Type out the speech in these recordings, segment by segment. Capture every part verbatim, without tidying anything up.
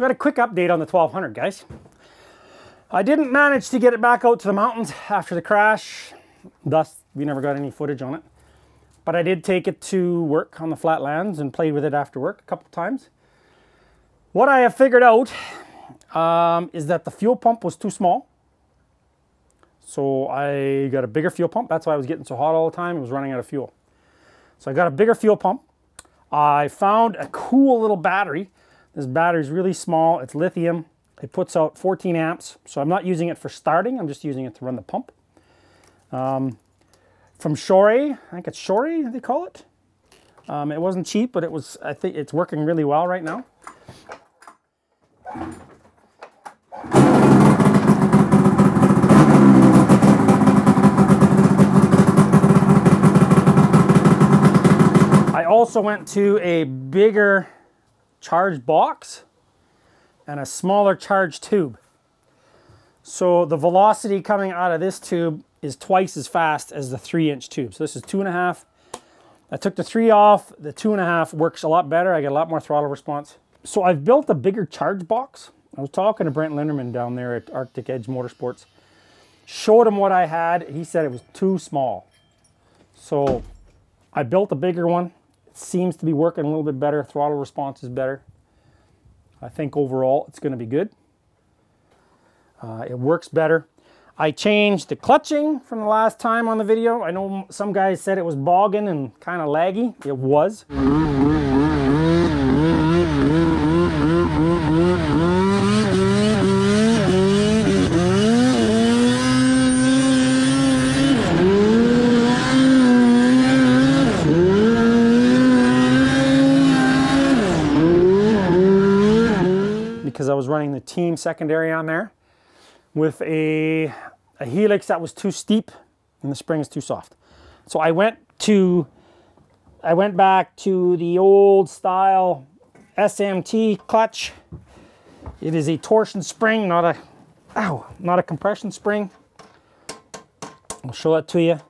So we got a quick update on the twelve hundred, guys. I didn't manage to get it back out to the mountains after the crash, thus we never got any footage on it. But I did take it to work on the flatlands and played with it after work a couple times. What I have figured out um, is that the fuel pump was too small. So I got a bigger fuel pump. That's why I was getting so hot all the time. It was running out of fuel. So I got a bigger fuel pump. I found a cool little battery. This battery is really small. It's lithium. It puts out fourteen amps. So I'm not using it for starting. I'm just using it to run the pump. Um, from Shorai, I think it's Shorai they call it. Um, it wasn't cheap, but it was. I think it's working really well right now. I also went to a bigger charge box and a smaller charge tube. So the velocity coming out of this tube is twice as fast as the three inch tube. So this is two and a half. I took the three off. The two and a half works a lot better. I get a lot more throttle response. So I've built a bigger charge box. I was talking to Brent Linderman down there at Arctic Edge Motorsports. Showed him what I had. He said it was too small. So I built a bigger one. It seems to be working a little bit better. Throttle response is better. I think overall it's going to be good. Uh, it works better. I changed the clutching from the last time on the video. I know some guys said it was bogging and kind of laggy. It was. Because I was running the team secondary on there with a, a helix that was too steep and the spring is too soft. So I went to, I went back to the old style S M T clutch. It is a torsion spring, not a, ow, not a compression spring. I'll show that to you.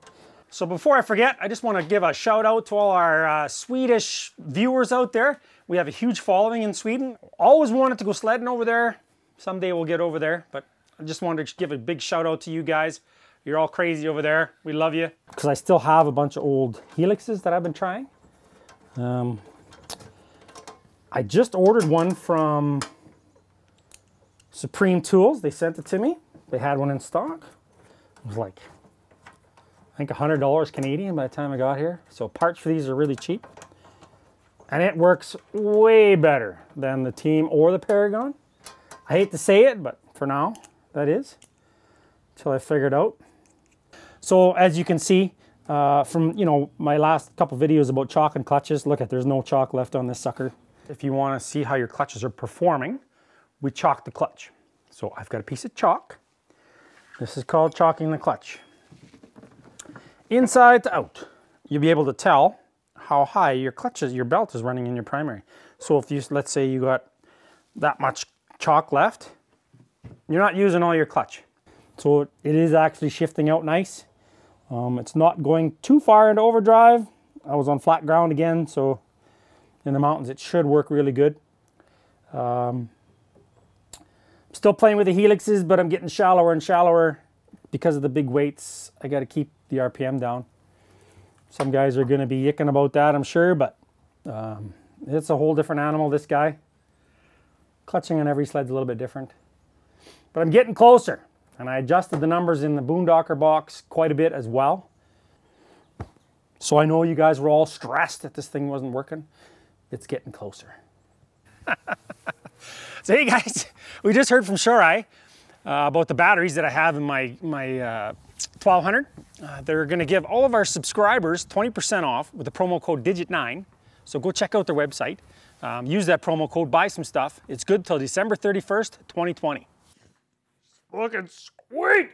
So before I forget, I just want to give a shout out to all our uh, Swedish viewers out there. We have a huge following in Sweden. Always wanted to go sledding over there. Someday we'll get over there, but I just wanted to give a big shout out to you guys. You're all crazy over there. We love you. Because I still have a bunch of old helixes that I've been trying. Um, I just ordered one from Supreme Tools. They sent it to me. They had one in stock. It was like, I think one hundred dollars Canadian by the time I got here. So parts for these are really cheap. And it works way better than the Team or the Paragon. I hate to say it, but for now, that is, until I figure it out. So as you can see uh, from you know my last couple videos about chalk and clutches, look at there's no chalk left on this sucker. If you want to see how your clutches are performing, we chalk the clutch. So I've got a piece of chalk. This is called chalking the clutch. Inside to out, you'll be able to tell how high your clutches, your belt is running in your primary. So if you, let's say you got that much chalk left, you're not using all your clutch. So it is actually shifting out nice. Um, it's not going too far into overdrive. I was on flat ground again, so in the mountains it should work really good. Um, still playing with the helixes, but I'm getting shallower and shallower because of the big weights. I got to keep the R P M down. Some guys are going to be yicking about that, I'm sure, but um, it's a whole different animal, this guy. Clutching on every sled's a little bit different. But I'm getting closer. And I adjusted the numbers in the Boondocker box quite a bit as well. So I know you guys were all stressed that this thing wasn't working. It's getting closer. So hey guys, we just heard from Shorai uh, about the batteries that I have in my, my uh, twelve hundred. Uh, they're gonna give all of our subscribers twenty percent off with the promo code Digit nine. So go check out their website. Um, use that promo code, buy some stuff. It's good till December thirty-first, twenty twenty. Looking sweet!